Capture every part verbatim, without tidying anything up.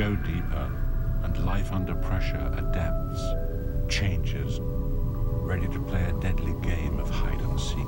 go deeper, and life under pressure adapts, changes, ready to play a deadly game of hide and seek.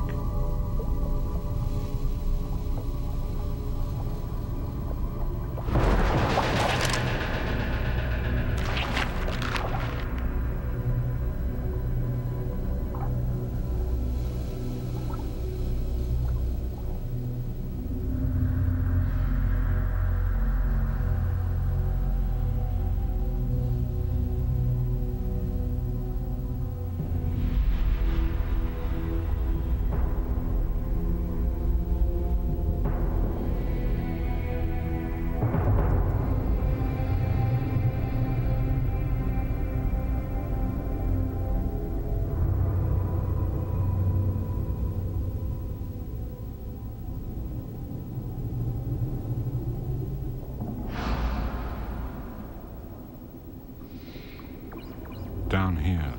Down here,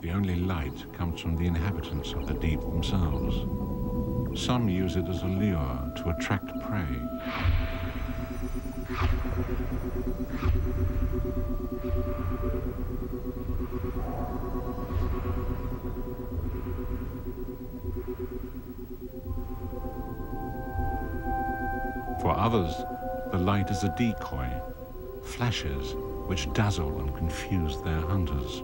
the only light comes from the inhabitants of the deep themselves. Some use it as a lure to attract prey. For others, the light is a decoy, flashes which dazzle and confuse their hunters.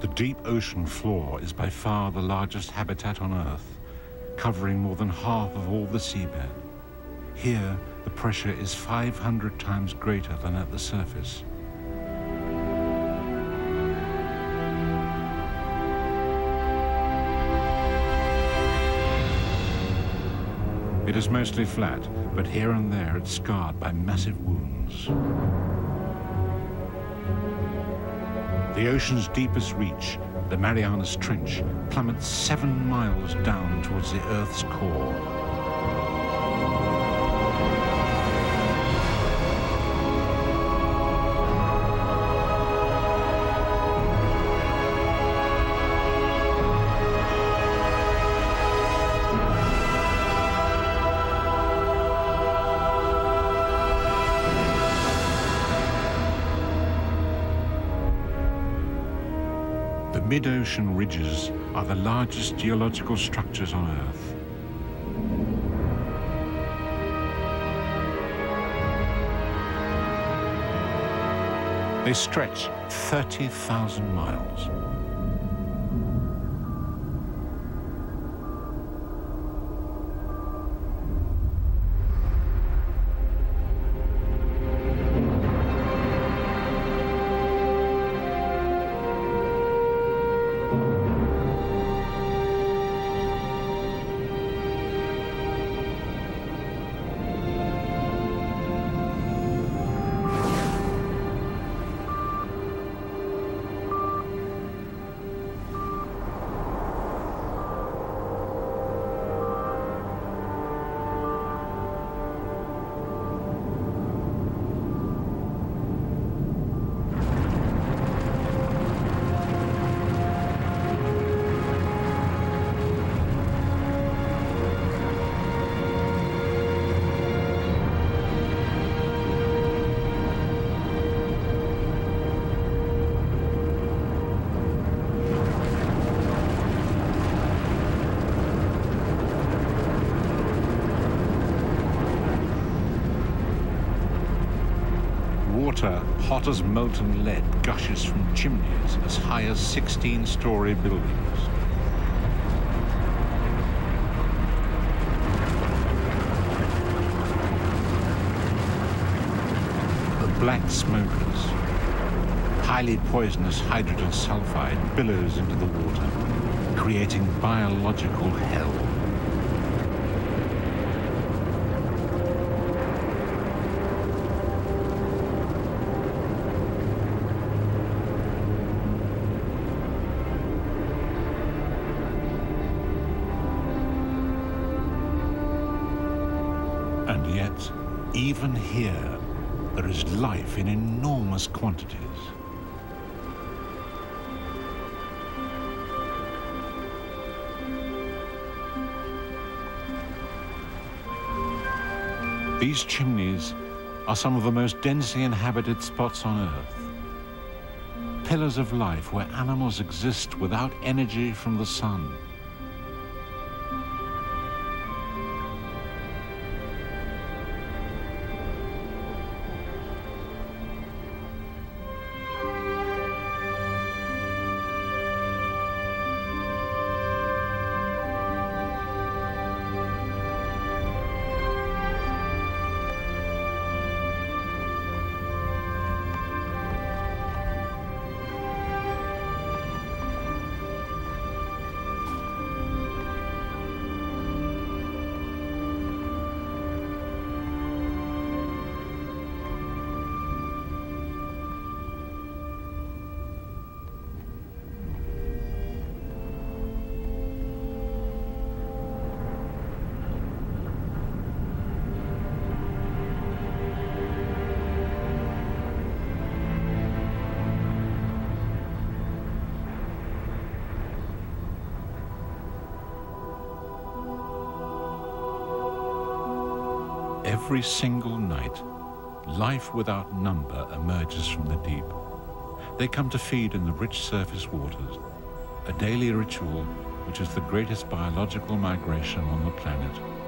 The deep ocean floor is by far the largest habitat on Earth, covering more than half of all the seabed. Here, the pressure is five hundred times greater than at the surface. It is mostly flat, but here and there it's scarred by massive wounds. The ocean's deepest reach, the Mariana Trench, plummets seven miles down towards the Earth's core. Mid-ocean ridges are the largest geological structures on Earth. They stretch thirty thousand miles. Water, hot as molten lead, gushes from chimneys as high as sixteen-story buildings. The black smokers, highly poisonous hydrogen sulfide, billows into the water, creating biological hell. And yet, even here, there is life in enormous quantities. These chimneys are some of the most densely inhabited spots on Earth. Pillars of life where animals exist without energy from the sun. Every single night, life without number emerges from the deep. They come to feed in the rich surface waters, a daily ritual which is the greatest biological migration on the planet.